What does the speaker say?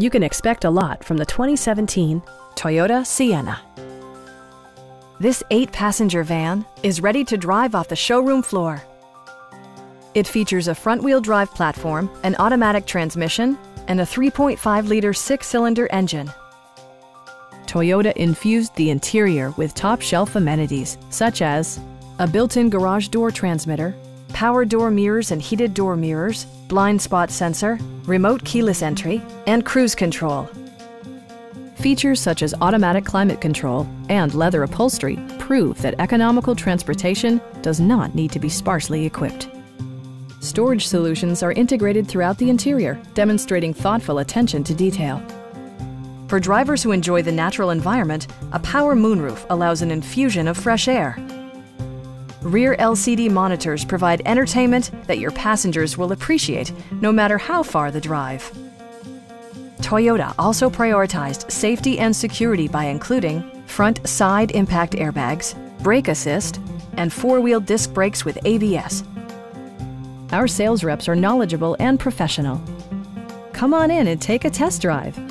You can expect a lot from the 2017 Toyota Sienna. This 8-passenger van is ready to drive off the showroom floor. It features a front-wheel drive platform, an automatic transmission, and a 3.5-liter 6-cylinder engine. Toyota infused the interior with top-shelf amenities, such as a built-in garage door transmitter, power door mirrors and heated door mirrors, blind spot sensor, remote keyless entry, and cruise control. Features such as automatic climate control and leather upholstery prove that economical transportation does not need to be sparsely equipped. Storage solutions are integrated throughout the interior, demonstrating thoughtful attention to detail. For drivers who enjoy the natural environment, a power moonroof allows an infusion of fresh air. Rear LCD monitors provide entertainment that your passengers will appreciate, no matter how far the drive. Toyota also prioritized safety and security by including front side impact airbags, brake assist, and four-wheel disc brakes with ABS. Our sales reps are knowledgeable and professional. Come on in and take a test drive.